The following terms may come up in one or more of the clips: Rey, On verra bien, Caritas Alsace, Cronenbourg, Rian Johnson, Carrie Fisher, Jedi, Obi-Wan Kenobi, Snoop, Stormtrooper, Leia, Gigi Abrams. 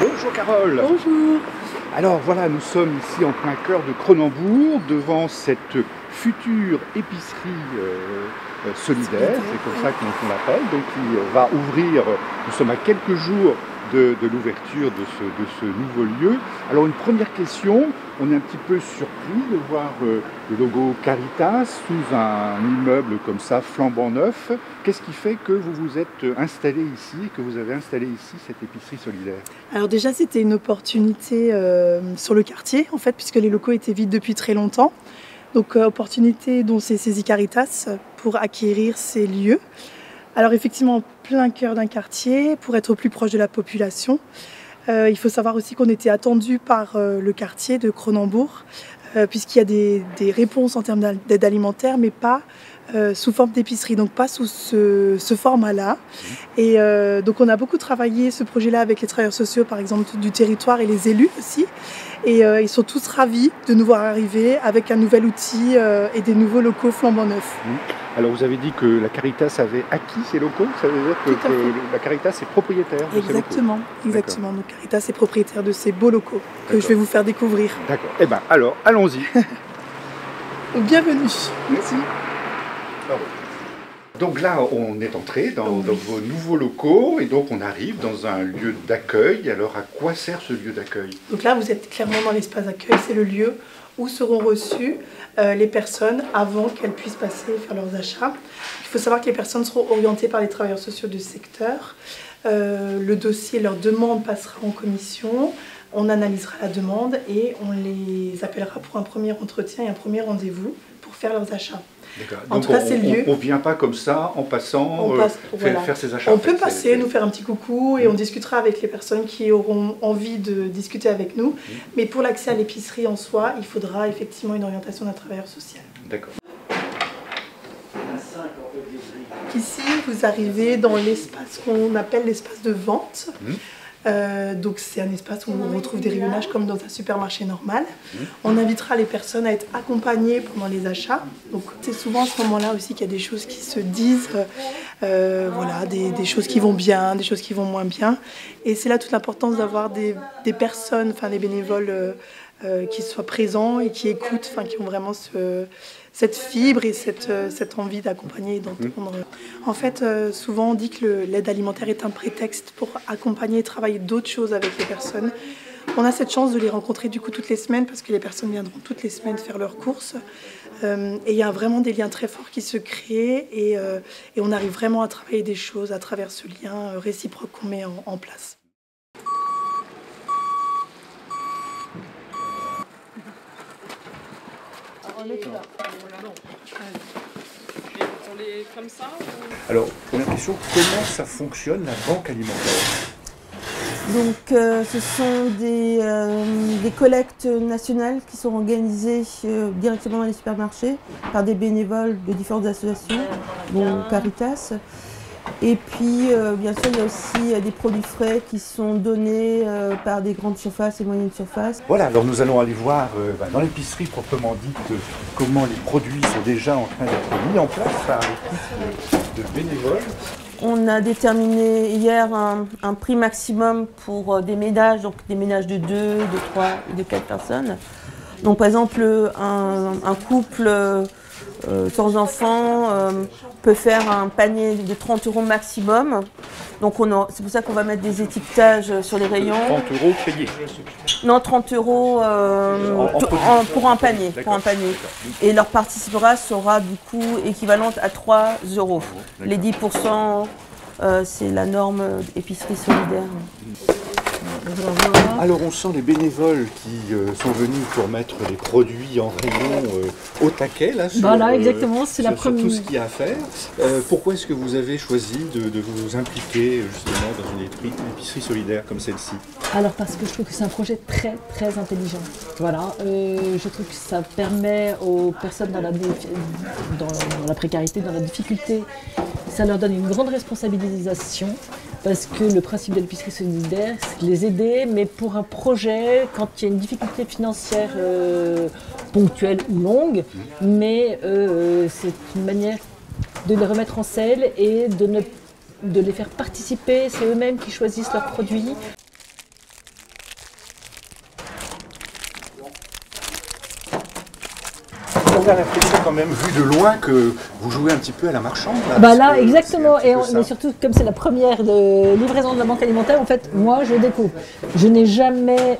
Bonjour Carole. Bonjour. Alors voilà, nous sommes ici en plein cœur de Cronenbourg, devant cette future épicerie solidaire, c'est comme ça qu'on l'appelle, donc qui va ouvrir, nous sommes à quelques jours de l'ouverture de ce nouveau lieu. Alors une première question, on est un petit peu surpris de voir le logo Caritas sous un immeuble comme ça, flambant neuf. Qu'est-ce qui fait que vous vous êtes installé ici, que vous avez installé ici cette épicerie solidaire? Alors déjà c'était une opportunité sur le quartier en fait, puisque les locaux étaient vides depuis très longtemps. Donc opportunité dont s'est saisi Caritas pour acquérir ces lieux. Alors effectivement, en plein cœur d'un quartier, pour être au plus proche de la population. Il faut savoir aussi qu'on était attendu par le quartier de Cronenbourg, puisqu'il y a des réponses en termes d'aide alimentaire, mais pas sous forme d'épicerie, donc pas sous ce format-là. Et donc on a beaucoup travaillé ce projet-là avec les travailleurs sociaux, par exemple, du territoire et les élus aussi. Et ils sont tous ravis de nous voir arriver avec un nouvel outil et des nouveaux locaux flambant neufs. Alors vous avez dit que la Caritas avait acquis ces locaux, ça veut dire que la Caritas est propriétaire de ces locaux. Exactement, exactement. Donc Caritas est propriétaire de ces beaux locaux que je vais vous faire découvrir. D'accord. Eh bien alors, allons-y. Bienvenue. Merci. Donc là, on est entré dans vos nouveaux locaux et donc on arrive dans un lieu d'accueil. Alors à quoi sert ce lieu d'accueil? Donc là, vous êtes clairement dans l'espace d'accueil, c'est le lieu où seront reçues les personnes avant qu'elles puissent passer faire leurs achats. Il faut savoir que les personnes seront orientées par les travailleurs sociaux du secteur. Le dossier, leur demande passera en commission, on analysera la demande et on les appellera pour un premier entretien et un premier rendez-vous pour faire leurs achats. En tout cas, c'est le lieu. On ne vient pas comme ça en passant faire ses achats. On peut passer, nous faire un petit coucou et on discutera avec les personnes qui auront envie de discuter avec nous. Mais pour l'accès à l'épicerie en soi, il faudra effectivement une orientation d'un travailleur social. D'accord. Ici, vous arrivez dans l'espace qu'on appelle l'espace de vente. Donc c'est un espace où on retrouve des rayonnages comme dans un supermarché normal. On invitera les personnes à être accompagnées pendant les achats. Donc c'est souvent à ce moment-là aussi qu'il y a des choses qui se disent, voilà, des choses qui vont bien, des choses qui vont moins bien. Et c'est là toute l'importance d'avoir des personnes, enfin des bénévoles qui soient présents et qui écoutent, enfin qui ont vraiment cette fibre et cette envie d'accompagner et d'entendre. En fait, souvent on dit que l'aide alimentaire est un prétexte pour accompagner et travailler d'autres choses avec les personnes. On a cette chance de les rencontrer du coup toutes les semaines parce que les personnes viendront toutes les semaines faire leurs courses. Et il y a vraiment des liens très forts qui se créent et on arrive vraiment à travailler des choses à travers ce lien réciproque qu'on met en place. Alors, première question, comment ça fonctionne la banque alimentaire? Donc, ce sont des collectes nationales qui sont organisées directement dans les supermarchés par des bénévoles de différentes associations, dont Caritas. Et puis, bien sûr, il y a aussi des produits frais qui sont donnés par des grandes surfaces et moyennes surfaces. Voilà, alors nous allons aller voir dans l'épicerie proprement dite comment les produits sont déjà en train d'être mis en place par l'équipe de bénévoles. On a déterminé hier un prix maximum pour des ménages, donc des ménages de 2, de 3 et de 4 personnes. Donc, par exemple, un couple sans enfants peut faire un panier de 30 € maximum. Donc c'est pour ça qu'on va mettre des étiquetages sur les rayons. 30 € payés? Non, 30 € pour un panier. Et leur participation sera du coup équivalente à 3 €. Les 10%, c'est la norme épicerie solidaire. Alors on sent les bénévoles qui sont venus pour mettre les produits en rayon au taquet là, sur, voilà, exactement, c'est la première... tout ce qu'il y a à faire. Pourquoi est-ce que vous avez choisi de vous impliquer justement dans une épicerie solidaire comme celle-ci? Alors parce que je trouve que c'est un projet très très intelligent. Voilà, je trouve que ça permet aux personnes dans la précarité, dans la difficulté, ça leur donne une grande responsabilisation. Parce que le principe de l'épicerie solidaire, c'est de les aider, mais pour un projet, quand il y a une difficulté financière ponctuelle ou longue, mais c'est une manière de les remettre en selle et de les faire participer. C'est eux-mêmes qui choisissent leurs produits. on a l'impression quand même, vu de loin, que vous jouez un petit peu à la marchande. Là, bah là, exactement. Et mais surtout, comme c'est la première livraison de la banque alimentaire, en fait, moi, je découvre. Je n'ai jamais...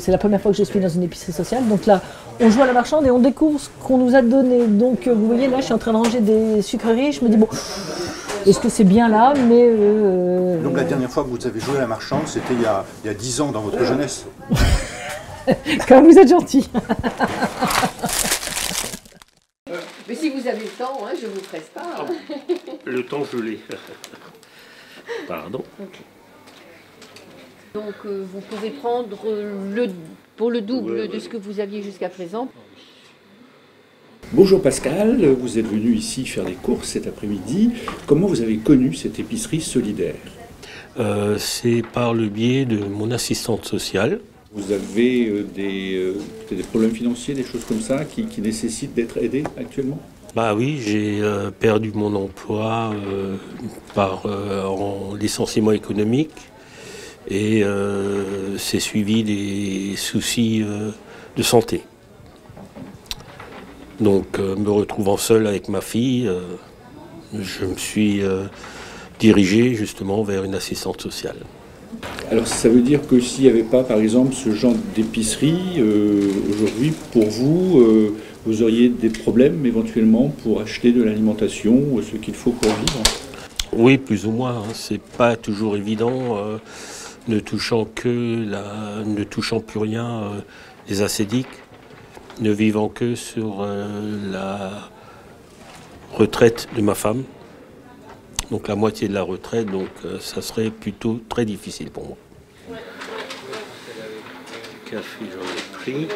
c'est la première fois que je suis dans une épicerie sociale. Donc là, on joue à la marchande et on découvre ce qu'on nous a donné. Donc, vous voyez, là, je suis en train de ranger des sucreries. Je me dis, bon... Est-ce que c'est bien là, mais... Donc la dernière fois que vous avez joué à la marchande, c'était il y a 10 ans dans votre jeunesse. Quand vous êtes gentil. Mais si vous avez le temps, hein, je ne vous presse pas. Hein. Le temps, je l'ai. Pardon. Okay. Donc vous pouvez prendre pour le double de ce que vous aviez jusqu'à présent. Bonjour Pascal, vous êtes venu ici faire des courses cet après-midi. Comment vous avez connu cette épicerie solidaire ? C'est par le biais de mon assistante sociale. Vous avez des problèmes financiers, des choses comme ça, qui nécessitent d'être aidés actuellement ? Bah oui, j'ai perdu mon emploi en licenciement économique et c'est suivi des soucis de santé. Donc, me retrouvant seul avec ma fille, je me suis dirigé justement vers une assistante sociale. Alors, ça veut dire que s'il n'y avait pas, par exemple, ce genre d'épicerie, aujourd'hui, pour vous, vous auriez des problèmes éventuellement pour acheter de l'alimentation ou ce qu'il faut pour vivre? Oui, plus ou moins. Hein. C'est pas toujours évident, ne touchant plus rien, les ascédiques. Ne vivant que sur la retraite de ma femme, donc la moitié de la retraite, donc ça serait plutôt très difficile pour moi. Café, j'en ai pris.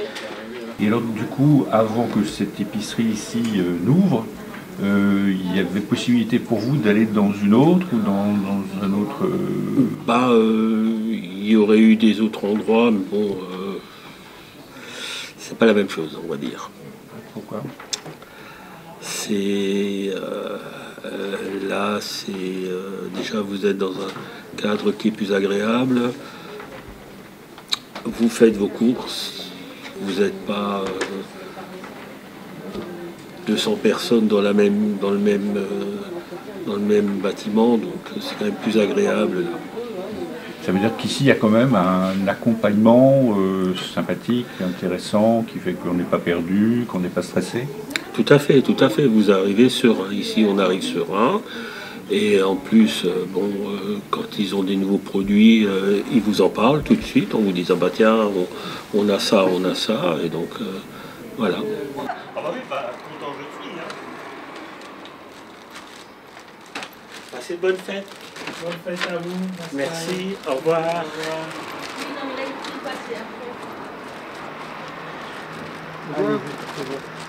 Et alors du coup, avant que cette épicerie ici n'ouvre, il y avait possibilité pour vous d'aller dans une autre ou dans un autre... Bah, il y aurait eu des autres endroits, mais bon... C'est pas la même chose, on va dire. Pourquoi? C'est... là, c'est... déjà, vous êtes dans un cadre qui est plus agréable. Vous faites vos courses. Vous n'êtes pas 200 personnes dans le même bâtiment. Donc, c'est quand même plus agréable, là. Ça veut dire qu'ici, il y a quand même un accompagnement sympathique, intéressant, qui fait qu'on n'est pas perdu, qu'on n'est pas stressé. Tout à fait, tout à fait. Vous arrivez serein. Ici, on arrive serein. Et en plus, bon, quand ils ont des nouveaux produits, ils vous en parlent tout de suite. On vous dit, ah bah tiens, on a ça, on a ça. Et donc, voilà. Ah bah oui, bah, content je suis. Hein. Passez de bonnes fêtes. Bonne fête à vous. Merci, au revoir. Au revoir. Oui, non, mais là, il faut passer après. Au revoir.